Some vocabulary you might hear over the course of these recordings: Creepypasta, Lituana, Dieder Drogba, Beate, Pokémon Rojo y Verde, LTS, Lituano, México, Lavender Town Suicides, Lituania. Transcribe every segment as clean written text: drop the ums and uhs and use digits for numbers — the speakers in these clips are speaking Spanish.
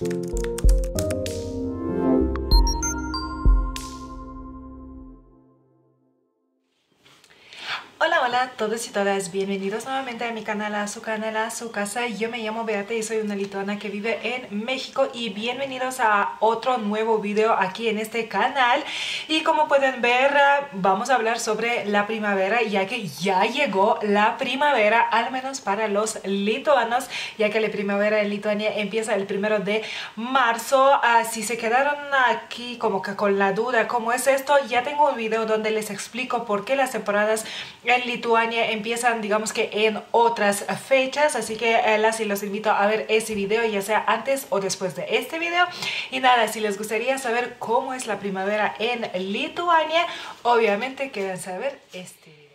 Hola a todos y todas, bienvenidos nuevamente a mi canal, a su canal, a su casa. Yo me llamo Beate y soy una lituana que vive en México y bienvenidos a otro nuevo video aquí en este canal. Y como pueden ver, vamos a hablar sobre la primavera, ya que ya llegó la primavera, al menos para los lituanos, ya que la primavera en Lituania empieza el 1 de marzo. Si se quedaron aquí como que con la duda cómo es esto, ya tengo un video donde les explico por qué las temporadas en Lituania empiezan, digamos que en otras fechas, así que las y los invito a ver ese video, ya sea antes o después de este video. Y nada, si les gustaría saber cómo es la primavera en Lituania, obviamente quédense a ver este video.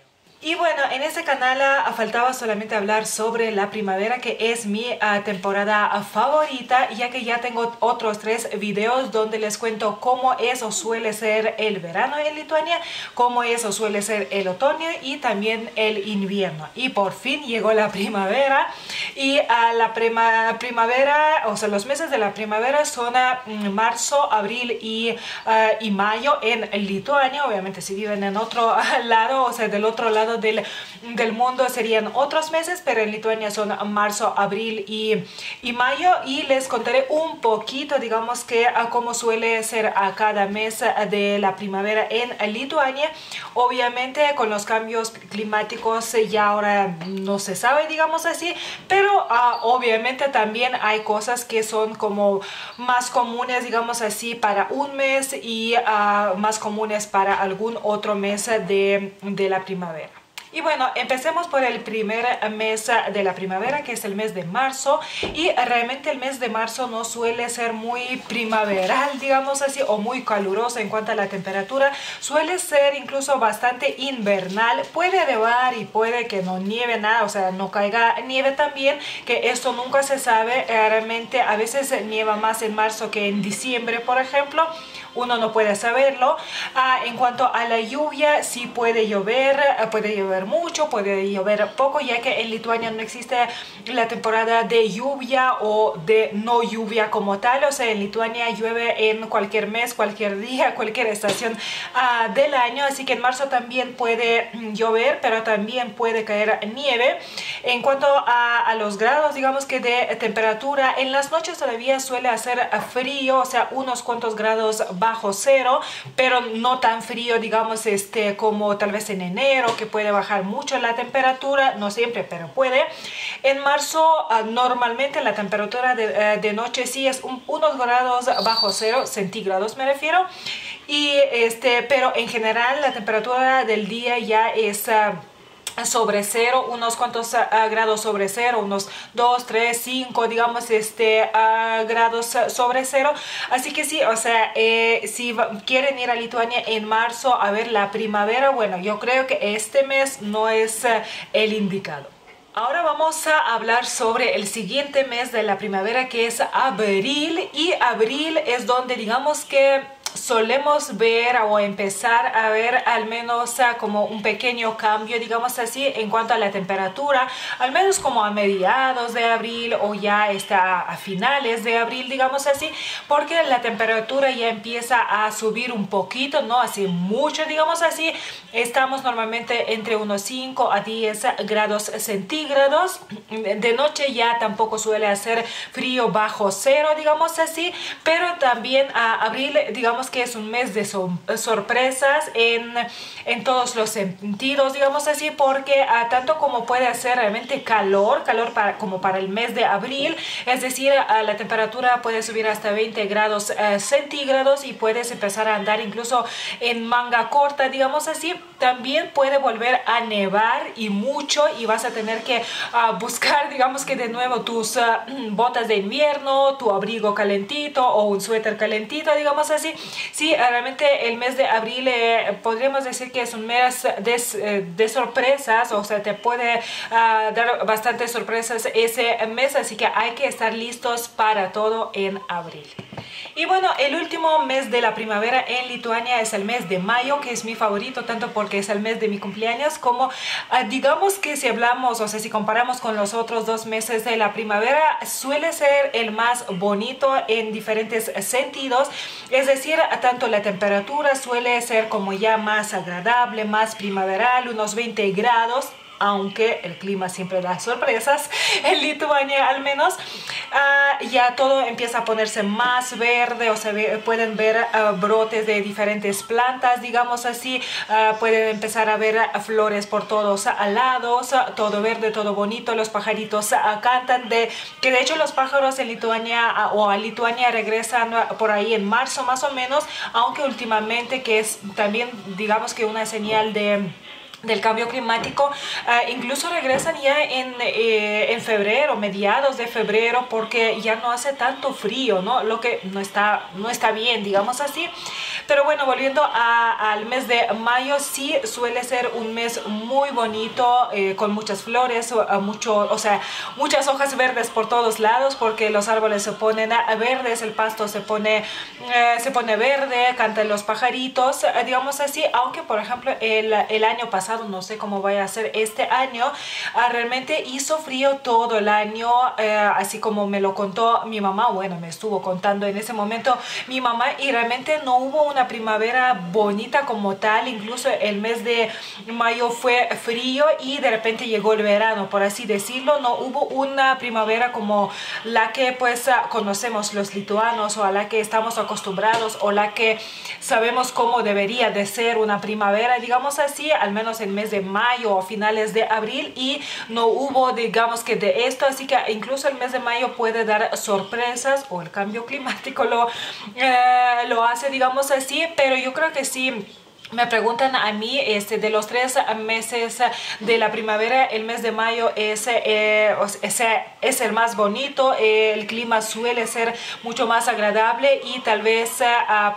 Y bueno, en este canal faltaba solamente hablar sobre la primavera, que es mi temporada favorita, ya que ya tengo otros 3 videos donde les cuento cómo eso suele ser el verano en Lituania, cómo eso suele ser el otoño y también el invierno. Y por fin llegó la primavera, y la primavera, o sea, los meses de la primavera son marzo, abril y mayo en Lituania. Obviamente si viven en otro lado, o sea, del otro lado del mundo, serían otros meses, pero en Lituania son marzo, abril y mayo, y les contaré un poquito, digamos que a cómo suele ser a cada mes de la primavera en Lituania. Obviamente con los cambios climáticos ya ahora no se sabe, digamos así, pero obviamente también hay cosas que son como más comunes, digamos así, para un mes y más comunes para algún otro mes de la primavera. Y bueno, empecemos por el primer mes de la primavera, que es el mes de marzo, y realmente el mes de marzo no suele ser muy primaveral, digamos así, o muy caluroso en cuanto a la temperatura. Suele ser incluso bastante invernal, puede nevar y puede que no nieve nada, o sea, no caiga nieve también, que esto nunca se sabe. Realmente a veces nieva más en marzo que en diciembre, por ejemplo, uno no puede saberlo. En cuanto a la lluvia, sí puede llover mucho, puede llover poco, ya que en Lituania no existe la temporada de lluvia o de no lluvia como tal. O sea, en Lituania llueve en cualquier mes, cualquier día, cualquier estación del año, así que en marzo también puede llover, pero también puede caer nieve. En cuanto a los grados, digamos que de temperatura, en las noches todavía suele hacer frío, o sea, unos cuantos grados bajo cero, pero no tan frío, digamos, como tal vez en enero, que puede bajar mucho la temperatura, no siempre, pero puede. En marzo normalmente la temperatura de noche sí es unos grados bajo cero, centígrados me refiero, y pero en general la temperatura del día ya es sobre cero, unos cuantos grados sobre cero, unos 2, 3, 5, digamos, grados sobre cero. Así que sí, o sea, si quieren ir a Lituania en marzo a ver la primavera, bueno, yo creo que este mes no es el indicado. Ahora vamos a hablar sobre el siguiente mes de la primavera, que es abril, y abril es donde, digamos que solemos ver o empezar a ver al menos como un pequeño cambio, digamos así, en cuanto a la temperatura, al menos como a mediados de abril o ya está a finales de abril, digamos así, porque la temperatura ya empieza a subir un poquito, no así mucho, digamos así. Estamos normalmente entre unos 5 a 10 grados centígrados. De noche ya tampoco suele hacer frío bajo cero, digamos así, pero también a abril, digamos que es un mes de sorpresas en todos los sentidos, digamos así, porque tanto como puede hacer realmente calor como para el mes de abril, es decir, la temperatura puede subir hasta 20 grados centígrados y puedes empezar a andar incluso en manga corta, digamos así. También puede volver a nevar y mucho, y vas a tener que buscar, digamos que de nuevo tus botas de invierno, tu abrigo calentito o un suéter calentito, digamos así. Sí, realmente el mes de abril podríamos decir que es un mes de sorpresas, o sea, te puede dar bastantes sorpresas ese mes, así que hay que estar listos para todo en abril. Y bueno, el último mes de la primavera en Lituania es el mes de mayo, que es mi favorito, tanto porque es el mes de mi cumpleaños, como digamos que si hablamos, o sea, si comparamos con los otros dos meses de la primavera, suele ser el más bonito en diferentes sentidos, es decir, tanto la temperatura suele ser como ya más agradable, más primaveral, unos 20 grados, aunque el clima siempre da sorpresas, en Lituania al menos, ya todo empieza a ponerse más verde, o sea, pueden ver brotes de diferentes plantas, digamos así, pueden empezar a ver flores por todos lados, todo verde, todo bonito, los pajaritos cantan, que de hecho los pájaros en Lituania o a Lituania regresan por ahí en marzo más o menos, aunque últimamente, que es también digamos que una señal del cambio climático, incluso regresan ya en febrero, mediados de febrero, porque ya no hace tanto frío, ¿no? Lo que no está bien, digamos así. Pero bueno, volviendo al mes de mayo, sí suele ser un mes muy bonito, con muchas flores, muchas hojas verdes por todos lados, porque los árboles se ponen verdes, el pasto se pone verde, cantan los pajaritos, digamos así, aunque por ejemplo el año pasado, no sé cómo vaya a ser este año, realmente hizo frío todo el año, así como me lo contó mi mamá, bueno, me estuvo contando en ese momento mi mamá, y realmente no hubo una primavera bonita como tal, incluso el mes de mayo fue frío y de repente llegó el verano, por así decirlo, no hubo una primavera como la que pues conocemos los lituanos, o a la que estamos acostumbrados, o la que sabemos cómo debería de ser una primavera, digamos así, al menos en mes de mayo o finales de abril, y no hubo digamos que de esto, así que incluso el mes de mayo puede dar sorpresas, o el cambio climático lo hace, digamos así, pero yo creo que sí. Me preguntan a mí, de los tres meses de la primavera, el mes de mayo es el más bonito, el clima suele ser mucho más agradable, y tal vez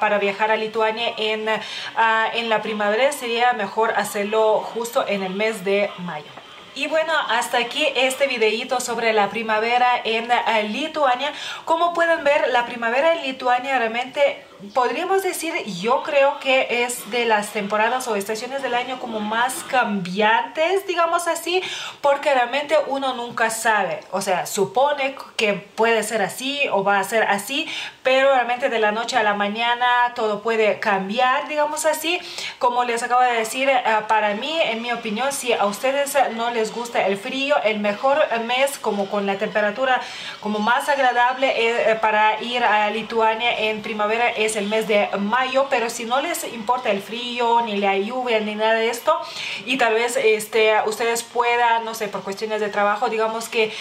para viajar a Lituania en la primavera sería mejor hacerlo justo en el mes de mayo. Y bueno, hasta aquí este videíto sobre la primavera en Lituania. Como pueden ver, la primavera en Lituania realmente podríamos decir, yo creo que es de las temporadas o estaciones del año como más cambiantes, digamos así, porque realmente uno nunca sabe, o sea, supone que puede ser así o va a ser así, pero realmente de la noche a la mañana todo puede cambiar, digamos así. Como les acabo de decir, para mí, en mi opinión, si a ustedes no les gusta el frío, el mejor mes como con la temperatura como más agradable para ir a Lituania en primavera es el mes de mayo, pero si no les importa el frío, ni la lluvia, ni nada de esto, y tal vez ustedes puedan, no sé, por cuestiones de trabajo, digamos que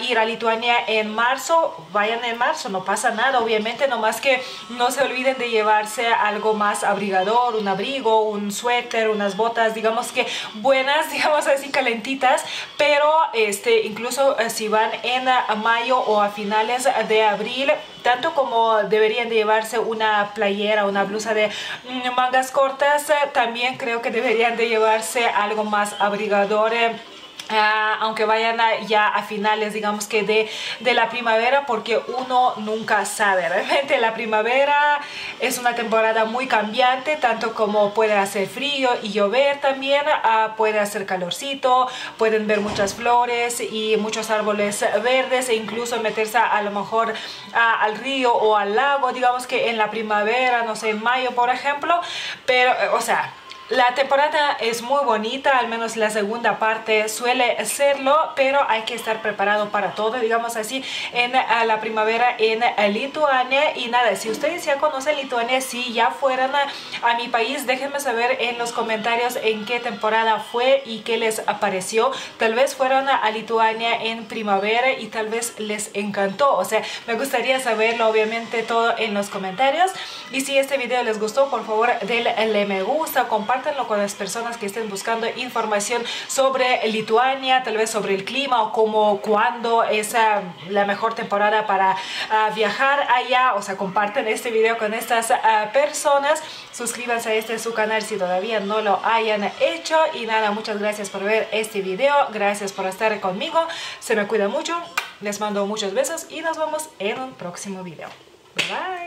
ir a Lituania en marzo, vayan en marzo, no pasa nada, obviamente, nomás que no se olviden de llevarse algo más abrigador, un abrigo, un suéter, unas botas, digamos que buenas, digamos así, calentitas, pero incluso si van en mayo o a finales de abril, tanto como deberían de llevarse una playera, una blusa de mangas cortas, también creo que deberían de llevarse algo más abrigador, aunque vayan ya a finales, digamos que de la primavera, porque uno nunca sabe. Realmente la primavera es una temporada muy cambiante, tanto como puede hacer frío y llover también, puede hacer calorcito, pueden ver muchas flores y muchos árboles verdes, e incluso meterse a lo mejor al río o al lago, digamos que en la primavera, no sé, en mayo por ejemplo, pero o sea, la temporada es muy bonita, al menos la segunda parte suele serlo, pero hay que estar preparado para todo, digamos así, en la primavera en Lituania. Y nada, si ustedes ya conocen Lituania, si ya fueran a mi país, déjenme saber en los comentarios en qué temporada fue y qué les pareció. Tal vez fueron a Lituania en primavera y tal vez les encantó, o sea, me gustaría saberlo, obviamente, todo en los comentarios. Y si este video les gustó, por favor, denle me gusta, compartan compártanlo con las personas que estén buscando información sobre Lituania, tal vez sobre el clima o cómo, cuándo es la mejor temporada para viajar allá. O sea, comparten este video con estas personas. Suscríbanse a su canal si todavía no lo hayan hecho. Y nada, muchas gracias por ver este video. Gracias por estar conmigo. Se me cuida mucho. Les mando muchos besos y nos vemos en un próximo video. Bye.